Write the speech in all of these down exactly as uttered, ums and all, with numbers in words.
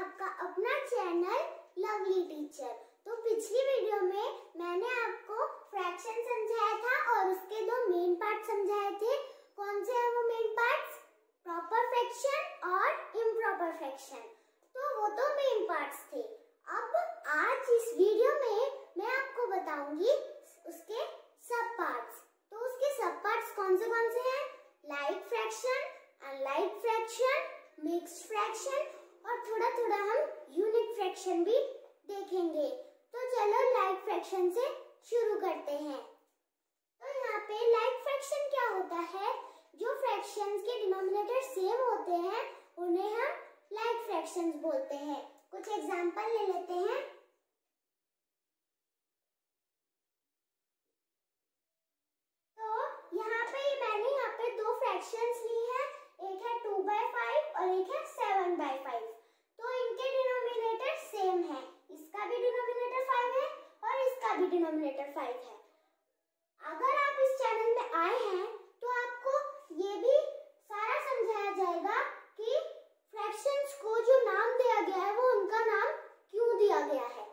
आपका अपना channel lovely teacher. तो पिछली वीडियो में मैंने आपको फ्रैक्शन समझाया था और उसके दो मेन पार्ट समझाए थे। कौन से हैं वो मेन पार्ट्स? प्रॉपर फ्रैक्शन और इम्प्रॉपर फ्रैक्शन। तो वो तो मेन पार्ट्स थे। अब आज इस वीडियो में मैं आपको बताऊंगी उसके सब पार्ट्स। तो उसके सब पार्ट्स कौन से कौन से हैं? Like fraction, unlike fraction, mixed fraction और थोड़ा थोड़ा हम यूनिट फ्रैक्शन भी देखेंगे। तो चलो लाइक फ्रैक्शन से शुरू करते हैं। तो यहाँ पे लाइक फ्रैक्शन क्या होता है? जो फ्रैक्शंस के डिनोमिनेटर सेम होते हैं उन्हें हम लाइक फ्रैक्शंस बोलते हैं। कुछ एग्जांपल ले लेते हैं। तो यहाँ पे मैंने यहाँ पे दो फ्रैक्शंस ली है, एक है टू बाय फाइव और एक है सेवन बाय फाइव। तो इनके डिनोमिनेटर सेम है, इसका भी डिनोमिनेटर फाइव है और इसका भी डिनोमिनेटर फाइव है। अगर आप इस चैनल में आए हैं तो आपको ये भी सारा समझाया जाएगा कि फ्रैक्शंस को जो नाम दिया गया है वो उनका नाम क्यों दिया गया है।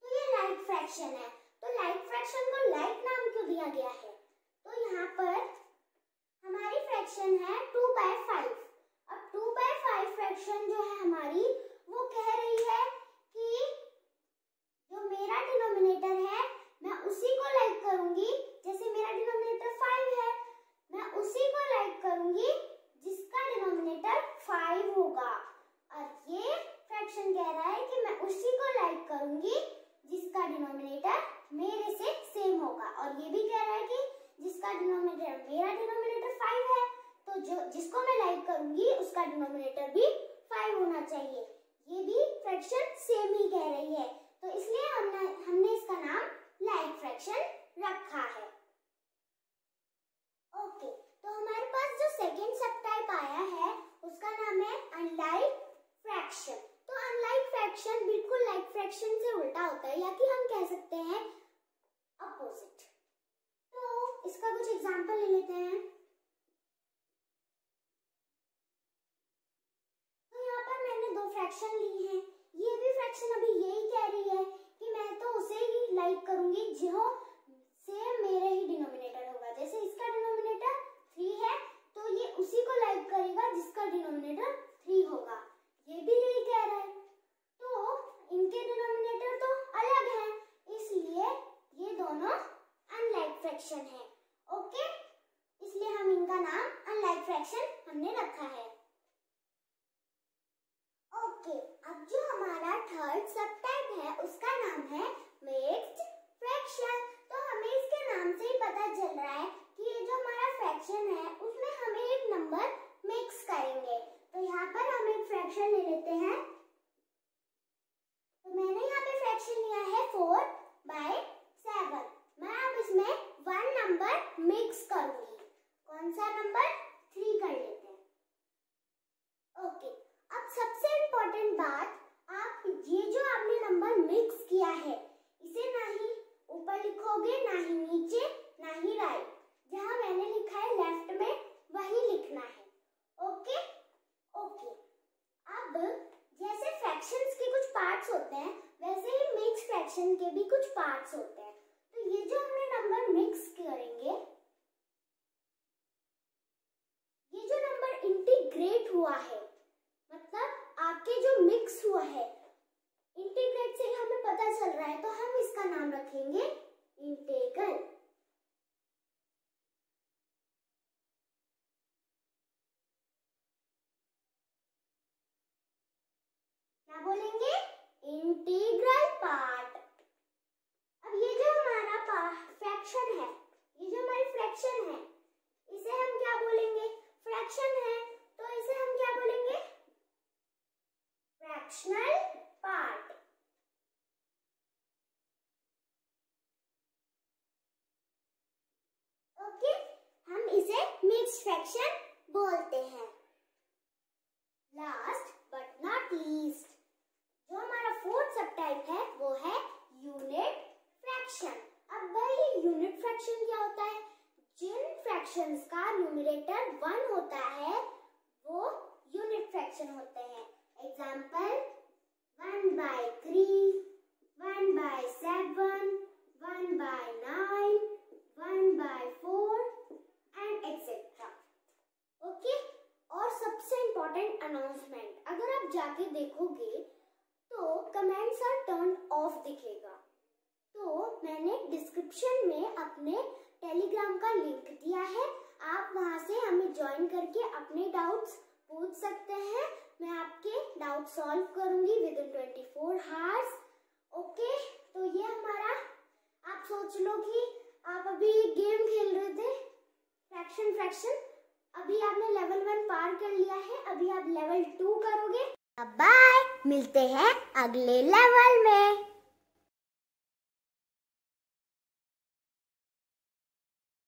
तो ये लाइक फ्रैक्शन है, तो लाइक फ्रैक्शन को लाइक नाम क्यों दिया गया है? तो यहाँ पर हमारी फ्रैक्शन है टू बाय फाइव। अब टू बाय फाइव फ्रैक्शन जो है हमारी, वो कह रही है कि जो मेरा डिनोमिनेटर है मैं उसी को लाइक करूंगी, जैसे मेरा डिनोमिनेटर फाइव है मैं उसी को लाइक करूंगी जिसका डिनोमिनेटर फाइव होगा। और ये फ्रैक्शन कह रहा है कि मैं उसी को लाइक करूंगी जिसका डिनोमिनेटर मेरे से सेम होगा। और ये भी कह रहा है कि जिसका डिनोमिनेटर मेरा डिनोमिनेटर फाइव है तो जो जिसको मैं लाइक करूंगी उसका डिनोमिनेटर भी फाइव होना चाहिए। ये भी फ्रैक्शन सेम ही कह रही है, तो इसलिए हमने हमने इसका नाम लाइक फ्रैक्शन रखा है। ओके, तो हमारे पास जो सेकंड सब टाइप आया है उसका नाम है अनलाइक फ्रैक्शन। तो अनलाइक फ्रैक्शन बिल्कुल लाइक फ्रैक्शन से उल्टा होता है, या कि हम कह सकते हैं अपोजिट। तो इसका कुछ एग्जांपल ले लेते हैं। तो यहाँ पर मैंने दो फ्रैक्शन ली हैं। ये भी फ्रैक्शन अभी यही कह रही है कि मैं तो उसे ही लाइक करूंगी जो सेम मेरे ही डिनोमिनेटर होगा। जैसे इसका डिनोमिनेटर थ्री है तो ये उसी को लाइक करेगा जिसका डिनोमिनेटर थ्री होगा। ये भी यही कह रहा है। तो इनके डिनोमिनेटर तो अलग हैं, इसलिए ये दोनों अनलाइक फ्रैक्शन है। ओके, इसलिए हम इनका नाम अनलाइक फ्रैक्शन हमने रखा है। ओके, अब जो हमारा थर्ड सब टाइप है उसका नाम है मिक्स्ड फ्रैक्शन। तो हमें इसके नाम से ही पता चल रहा है कि ये जो हमारा फ्रैक्शन है उसमें हमें एक नंबर मिक्स करेंगे। तो यहाँ पर हम एक फ्रैक्शन ले लेते हैं। तो मैंने यहाँ पे फ्रैक्शन लिया है फोर बाय सेवन। मैं अब इसमें वन नंबर मिक्स करूंगी। कौन सा नंबर? थ्री कर लेते हैं। ओके, अब सबसे इम्पोर्टेंट बात, आप ये जो आपने नंबर मिक्स किया है इसे ना ही ऊपर लिखोगे ना ही नीचे ना ही राइट। जहाँ मैंने लिखा है लेफ्ट में वही लिखना है। ओके ओके अब जैसे फ्रैक्शंस के कुछ पार्ट्स होते हैं वैसे ही मिक्स्ड फ्रैक्शन के भी कुछ पार्ट्स होते हैं। तो ये जो हमने नंबर मिक्स करेंगे, ये जो नंबर इंटीग्रेट हुआ है, मतलब आपके जो मिक्स हुआ है, इंटीग्रेट से हमें पता चल रहा है, तो हम इसका नाम रखेंगे इंटीग्रल। क्या बोलेंगे? Integral part. अब ये जो हमारा फ्रैक्शन है, ये जो हमारी फ्रैक्शन है, इसे हम क्या बोलेंगे? फ्रैक्शन है, तो इसे हम क्या बोलेंगे? Fractional part. ओके, हम इसे मिक्स्ड फ्रैक्शन बोलते हैं। लास्ट बट नॉट लीस्ट, जो हमारा फोर्थ सब टाइप है वो है यूनिट फ्रैक्शन। अब भाई यूनिट फ्रैक्शन क्या होता है? जिन फ्रैक्शंस का न्यूमरेटर वन होता है वो यूनिट फ्रैक्शन होते हैं। एग्जांपल अनाउंसमेंट अगर आप जाके देखोगे तो कमेंट्स आर टर्न ऑफ दिखेगा। तो मैंने डिस्क्रिप्शन में अपने टेलीग्राम का लिंक दिया है, आप वहां से हमें ज्वाइन करके अपने डाउट्स पूछ सकते हैं। मैं आपके डाउट सॉल्व करूंगी within twenty four hours. Okay, तो ये हमारा, आप सोच लो कि आप अभी गेम खेल रहे थे फ्रैक्शन फ्रैक्शन, अभी आपने लेवल वन पार कर लिया है, अभी आप लेवल टू करोगे। बाय, मिलते हैं अगले लेवल में।